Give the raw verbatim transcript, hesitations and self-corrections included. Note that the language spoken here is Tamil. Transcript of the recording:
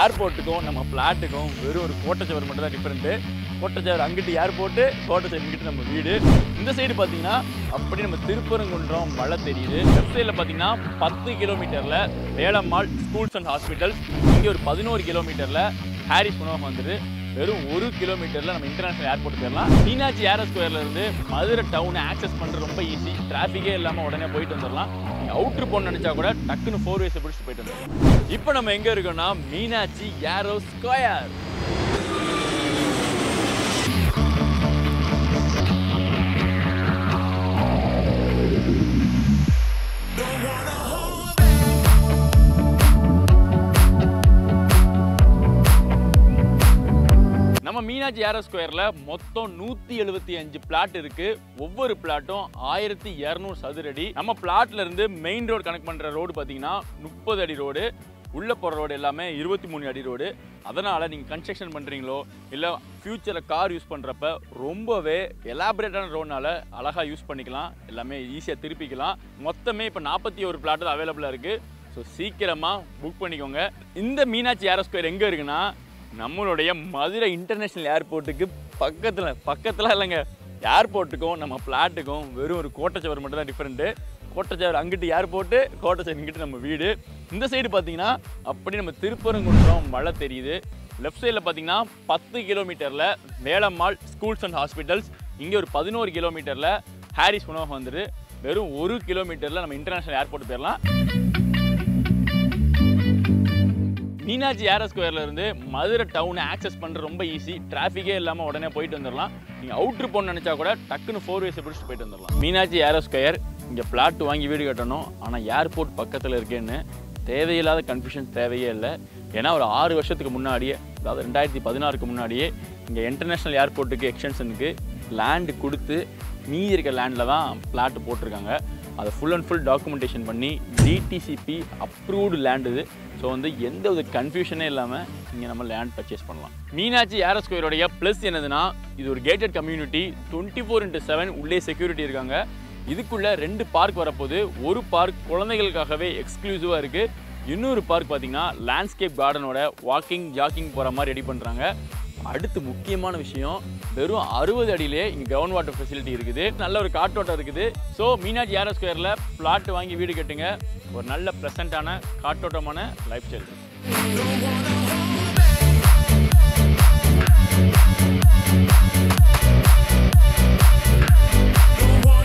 airport நம்ம பிளாட்டுக்கும் வெறும் ஒரு கோட்டச்சவர் மட்டும் தான் டிஃபரண்ட். கோட்டச்சவர் அங்கிட்டு ஏர்போர்ட், கோட்டச்சவர் இங்கிட்டு நம்ம வீடு. இந்த சைடு பார்த்தீங்கன்னா அப்படி நம்ம திருப்பரங்குன்றம் மலை தெரியுது. லெஃப்ட் சைடில் பார்த்தீங்கன்னா பத்து கிலோமீட்டரில் வேளம்மாள் ஸ்கூல்ஸ் அண்ட் ஹாஸ்பிட்டல்ஸ். இங்கே ஒரு பதினோரு கிலோமீட்டரில் ஹாரிஸ் மனோகம் வந்துட்டு வெறும் ஒரு கிலோமீட்டரில் நம்ம இன்டர்நேஷனல் ஏர்போர்ட் போயிடலாம். மீனாட்சி ஏரோ ஸ்கொயர்லேருந்து மதுரை டவுனை ஆக்சஸ் பண்ணுறது ரொம்ப ஈஸி. டிராஃபிக்கே இல்லாமல் உடனே போயிட்டு வந்துடலாம். நீங்கள் அவுட்ரு போகணுன்னு நினச்சா கூட டக்குன்னு ஃபோர் வேஸை பிடிச்சிட்டு போயிட்டு வந்துடலாம். இப்போ நம்ம எங்கே இருக்கோம்னா Meenakshi aero square. Meenakshi aero ஸ்கொயர்ல மொத்தம் நூத்தி எழுபத்தி அஞ்சு பிளாட் இருக்கு. ஒவ்வொரு பிளாட்டும் ஆயிரத்தி இருநூறு சதுரடி. நம்ம பிளாட்ல இருந்து மெயின் ரோடு கனெக்ட் பண்ற ரோடு பாத்தீங்கன்னா முப்பது அடி ரோடு, உள்ள போற ரோடு எல்லாமே இருபத்தி மூணு அடி ரோடு. அதனால நீங்க கன்ஸ்ட்ரக்ஷன் பண்றீங்களோ இல்ல ஃபியூச்சர்ல கார் யூஸ் பண்றப்ப ரொம்பவே எலாபரேட்டான ரோடுனால அழகா யூஸ் பண்ணிக்கலாம், எல்லாமே ஈஸியா திருப்பிக்கலாம். மொத்தமே இப்ப நாற்பத்தி ஒரு பிளாட் தான் அவைலபிளா இருக்கு. ஸோ சீக்கிரமா புக் பண்ணிக்கோங்க. இந்த மீனாட்சி ஏரோ ஸ்கொயர் எங்க இருக்குன்னா நம்மளுடைய மதுரை இன்டர்நேஷ்னல் ஏர்போர்ட்டுக்கு பக்கத்தில் பக்கத்தில் இல்லைங்க. ஏர்போர்ட்டுக்கும் நம்ம ஃப்ளாட்டுக்கும் வெறும் ஒரு கோட்டச்சவர் மட்டும் தான் டிஃப்ரெண்ட்டு. கோட்டச்சவர் அங்கிட்டு ஏர்போர்ட்டு, கோட்டச்சவர் இங்கிட்டு நம்ம வீடு. இந்த சைடு பார்த்தீங்கன்னா அப்படி நம்ம திருப்பரங்குன்றம் மலை தெரியுது. லெஃப்ட் சைடில் பார்த்தீங்கன்னா பத்து கிலோமீட்டரில் வேளம்மாள் ஸ்கூல்ஸ் அண்ட் ஹாஸ்பிட்டல்ஸ். இங்கே ஒரு பதினோரு கிலோமீட்டரில் ஹாரிஸ் மனோகம் வந்துட்டு வெறும் ஒரு கிலோமீட்டரில் நம்ம இன்டர்நேஷ்னல் ஏர்போர்ட் போயிடலாம். மீனாட்சி ஏரோ ஸ்கொயர்லேருந்து மதுரை டவுனை ஆக்சஸ் பண்ணுறது ரொம்ப ஈஸி. டிராஃபிக்கே இல்லாமல் உடனே போயிட்டு வந்துடலாம். நீங்கள் அவுட்ரு போகணுன்னு நினச்சா கூட டக்குன்னு ஃபோர் வேஸை பிடிச்சிட்டு போயிட்டு வந்துடலாம். மீனாட்சி ஏரோ ஸ்கொயர் இங்கே பிளாட் வாங்கி வீடு கட்டணும், ஆனால் ஏர்போர்ட் பக்கத்தில் இருக்கேன்னு தேவையில்லாத கன்ஃபியூஷன் தேவையே இல்லை. ஏன்னா ஒரு ஆறு வருஷத்துக்கு முன்னாடியே, அதாவது ரெண்டாயிரத்தி பதினாறுக்கு முன்னாடியே இங்கே இன்டர்நேஷ்னல் ஏர்போர்ட்டுக்கு எக்ஸ்டென்ஷனுக்கு லேண்டு கொடுத்து மீதி இருக்க லேண்டில் தான் பிளாட்டு போட்டிருக்காங்க. அதை ஃபுல் அண்ட் ஃபுல் டாக்குமெண்டேஷன் பண்ணி டிடிசிபி அப்ரூவ்டு லேண்ட் இது. ஸோ வந்து எந்த ஒரு கன்ஃபியூஷனே இல்லாமல் இங்கே நம்ம லேண்ட் பர்ச்சேஸ் பண்ணலாம். மீனாட்சி ஏரோ ஸ்கொயருடைய ப்ளஸ் என்னதுன்னா இது ஒரு gated community. Twenty four into seven உள்ளே செக்யூரிட்டி இருக்காங்க. இதுக்குள்ளே ரெண்டு பார்க் வரப்போகுது. ஒரு பார்க் குழந்தைகளுக்காகவே எக்ஸ்க்ளூசிவாக இருக்குது. இன்னொரு பார்க் பார்த்திங்கன்னா லேண்ட்ஸ்கேப் கார்டனோட வாக்கிங் ஜாக்கிங் போகிற மாதிரி ரெடி பண்ணுறாங்க. அடுத்து முக்கியமான விஷயம், வெறும் அறுபது அடியிலே இங்கே கிரவுண்ட் வாட்டர் ஃபெசிலிட்டி இருக்குது. நல்ல ஒரு காற்றோட்டம் இருக்குது. ஸோ மீனாட்சி ஏரோ ஸ்கொயரில் பிளாட் வாங்கி வீடு கட்டுங்க. ஒரு நல்ல ப்ளசண்ட்டான காற்றோட்டமான லைஃப் ஸ்டைல்.